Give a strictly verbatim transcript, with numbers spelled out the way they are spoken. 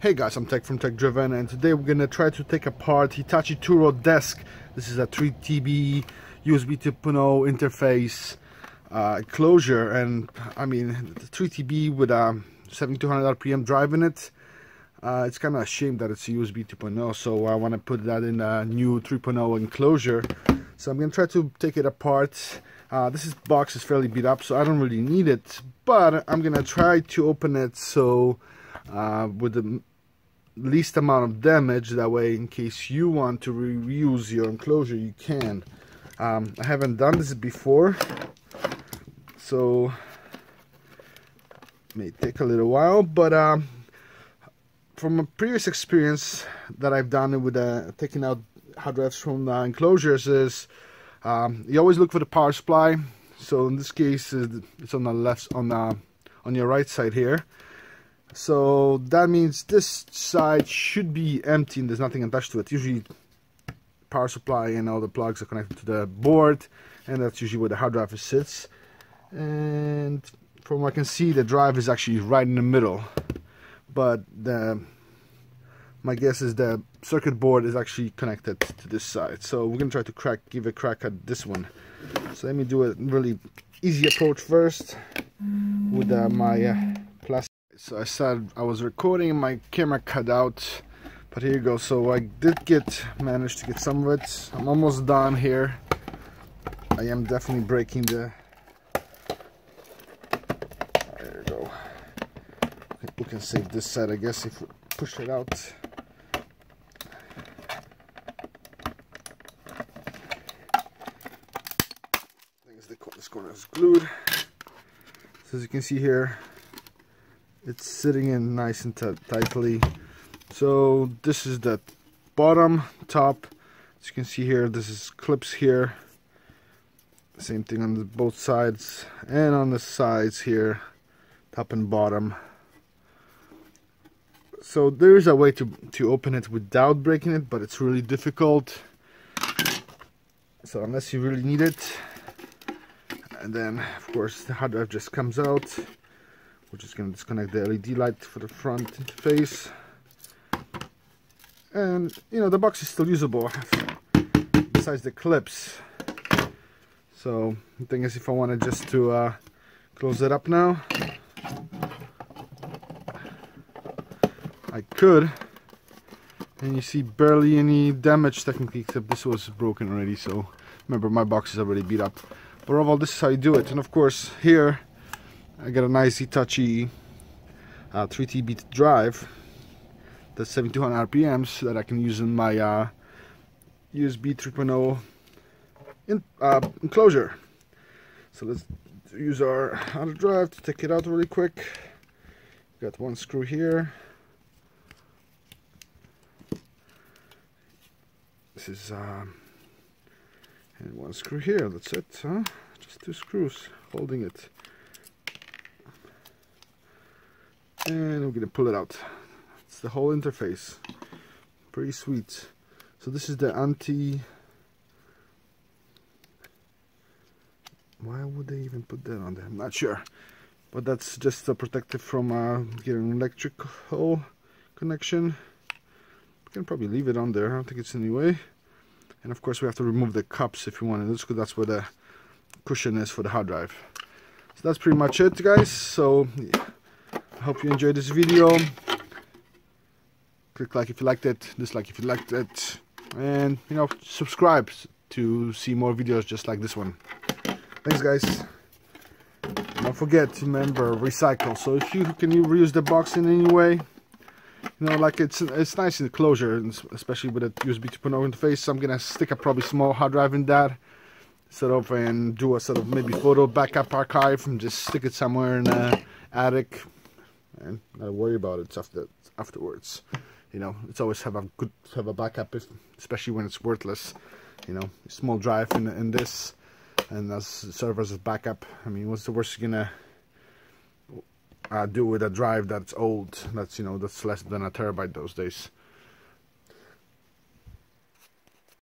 Hey guys, I'm Tech from Tech Driven, and today we're gonna try to take apart Hitachi Touro Desk. This is a three T B U S B two point oh interface uh, closure, and I mean three T B with a seventy-two hundred R P M drive in it. Uh, it's kind of a shame that it's a U S B two point oh, so I want to put that in a new three point oh enclosure. So I'm gonna try to take it apart. Uh, this is, box is fairly beat up, so I don't really need it, but I'm gonna try to open it so uh, with the least amount of damage, that way in case you want to reuse your enclosure you can. um, I haven't done this before, so it may take a little while, but um, from a previous experience that I've done with uh, taking out hard drives from the enclosures is um, you always look for the power supply. So in this case it's on the left, on the, on your right side here. So that means this side should be empty and there's nothing attached to it. Usually power supply and all the plugs are connected to the board, and that's usually where the hard drive sits. And from what I can see, the drive is actually right in the middle, but the, my guess is the circuit board is actually connected to this side. So we're gonna try to crack, give a crack at this one. So let me do a really easy approach first with uh, my uh, plastic. So I said I was recording, my camera cut out, but here you go. So I did get, managed to get some of it. I'm almost done here. I am definitely breaking the, there you go. We can save this side, I guess, if we push it out. I think it's the, this corner is glued. So as you can see here, it's sitting in nice and tightly. So this is the bottom, top. As you can see here, this is clips here. Same thing on the, both sides and on the sides here, top and bottom. So there is a way to to open it without breaking it, but it's really difficult. So unless you really need it, and then of course the hard drive just comes out. We're just going to disconnect the L E D light for the front interface. And, you know, the box is still usable, besides the clips. So, the thing is, if I wanted just to uh, close it up now, I could. And you see barely any damage technically, except this was broken already. So, remember, my box is already beat up. But overall, this is how you do it. And, of course, here, I got a nice Hitachi uh, three T B drive that's seventy-two hundred R P Ms that I can use in my uh, U S B three point oh in, uh, enclosure. So let's use our hard drive to take it out really quick. Got one screw here. This is uh, and one screw here. That's it. Huh? Just two screws holding it. And we're gonna pull it out. It's the whole interface. Pretty sweet. So this is the anti, why would they even put that on there? I'm not sure. But that's just a protective from uh, getting an electrical connection. We can probably leave it on there. I don't think it's any way. And of course we have to remove the cups if you want to. That's where the cushion is for the hard drive. So that's pretty much it, guys. So. Yeah. I hope you enjoyed this video. Click like if you liked it, dislike if you liked it, and you know, subscribe to see more videos just like this one. Thanks guys. Don't forget, remember, recycle. So if you can you reuse the box in any way, you know, like it's it's nice in the closure, especially with a U S B two point oh interface. So I'm gonna stick a probably small hard drive in that, sort of, and do a sort of maybe photo backup archive, and just stick it somewhere in the attic. And I worry about it after, afterwards. You know, it's always have a good have a backup, if, especially when it's worthless. You know, small drive in in this, and that's serve as a backup. I mean, what's the worst you're gonna uh, do with a drive that's old? That's you know that's less than a terabyte those days.